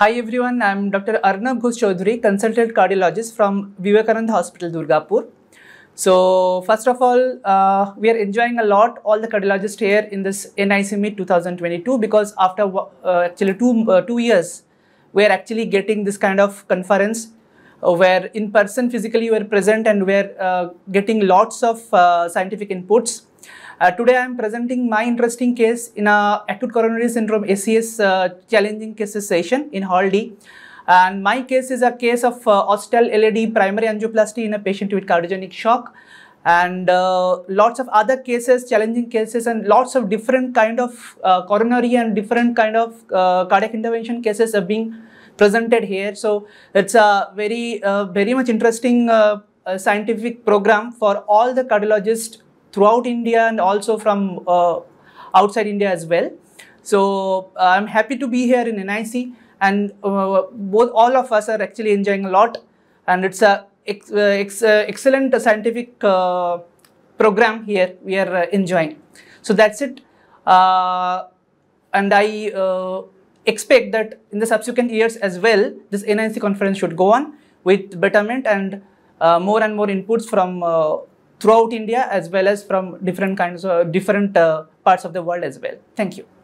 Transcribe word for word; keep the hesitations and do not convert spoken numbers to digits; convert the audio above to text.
Hi everyone, I am Doctor Arnab Ghosh Chaudhuri, consultant cardiologist from Vivekanand Hospital, Durgapur. So first of all, uh, we are enjoying a lot, all the cardiologists here in this N I C M E two thousand twenty-two, because after uh, actually two, uh, two years, we are actually getting this kind of conference uh, where in person physically you are present and we are uh, getting lots of uh, scientific inputs. Uh, today I am presenting my interesting case in a acute coronary syndrome A C S uh, challenging cases session in Hall D. And my case is a case of uh, hostile L A D primary angioplasty in a patient with cardiogenic shock, and uh, lots of other cases, challenging cases, and lots of different kind of uh, coronary and different kind of uh, cardiac intervention cases are being presented here. So it's a very, uh, very much interesting uh, uh, scientific program for all the cardiologists throughout India and also from uh, outside India as well. So uh, I'm happy to be here in N I C, and uh, both all of us are actually enjoying a lot, and it's a ex uh, ex uh, excellent uh, scientific uh, program here we are uh, enjoying. So that's it, uh, and I uh, expect that in the subsequent years as well, this N I C conference should go on with betterment and uh, more and more inputs from uh, throughout India as well as from different kinds of different uh, parts of the world as well. Thank you.